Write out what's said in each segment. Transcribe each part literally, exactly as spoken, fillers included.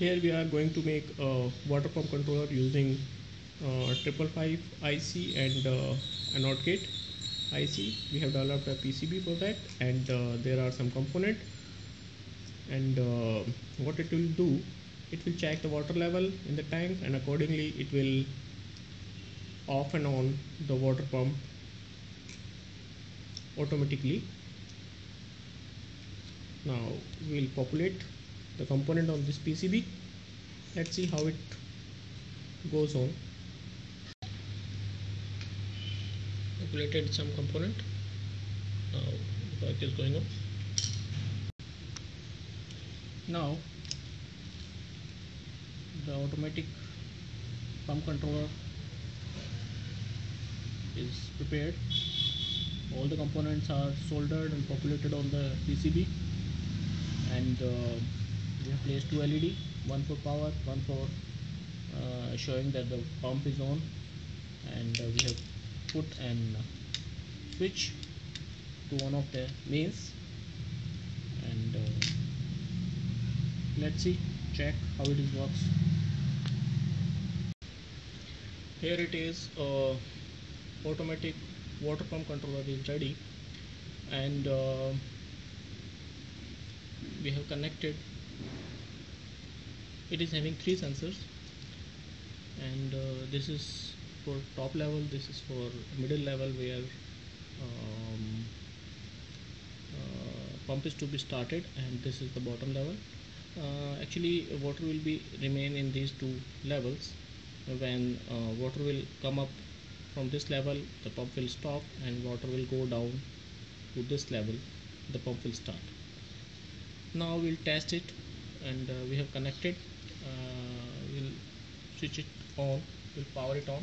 Here we are going to make a water pump controller using five five five I C and uh, an O R gate I C. We have developed a P C B for that, and uh, there are some component, and uh, what it will do, it will check the water level in the tank, and accordingly it will off and on the water pump automatically. Now we will populate the component on this P C B. Let's see how it goes on. Populated some component. Now work is going on. Now the automatic pump controller is prepared. All the components are soldered and populated on the P C B, and uh, we have placed two L E D, one for power, one for uh, showing that the pump is on, and uh, we have put an switch to one of the mains, and uh, let's see, check how it is works. Here it is. Uh, automatic water pump controller is ready, and uh, we have connected. It is having three sensors, and uh, this is for top level, this is for middle level where um, uh, pump is to be started, and this is the bottom level. Uh, actually water will be remain in these two levels. When uh, water will come up from this level, the pump will stop, and water will go down to this level, the pump will start. Now we'll test it, and uh, we have connected. Uh, we'll switch it on, we'll power it on,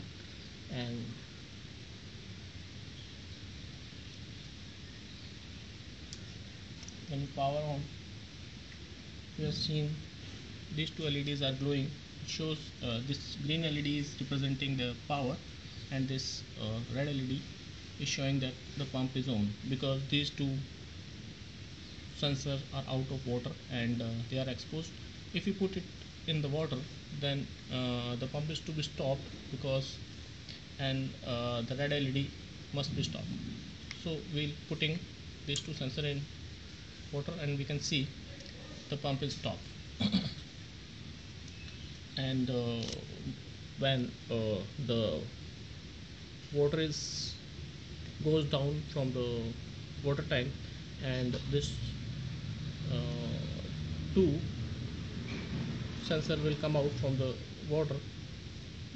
and when we power on, we have seen these two L E Ds are glowing. It shows uh, this green L E D is representing the power, and this uh, red L E D is showing that the pump is on, because these two sensors are out of water and uh, they are exposed. If you put it in the water, then uh, the pump is to be stopped, because and uh, the red L E D must be stopped. So we'll putting these two sensors in water, and we can see the pump is stopped. And uh, when uh, the water is goes down from the water tank, and this uh, two sensor will come out from the water,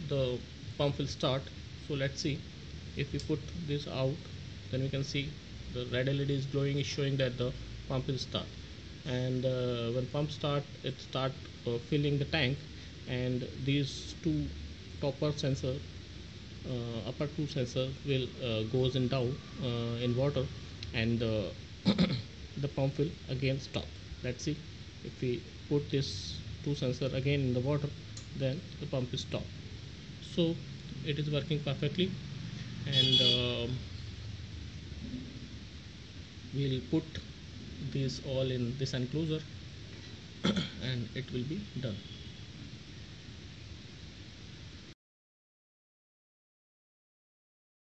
the pump will start. So let's see, if we put this out, then we can see the red L E D is glowing, is showing that the pump will start, and uh, when pump start, it start uh, filling the tank, and these two topper sensor Uh, upper two sensor will uh, goes in down uh, in water, and uh, the pump will again stop. Let's see, if we put this two sensor again in the water, then the pump is stopped. So it is working perfectly, and uh, we'll put this all in this enclosure and it will be done.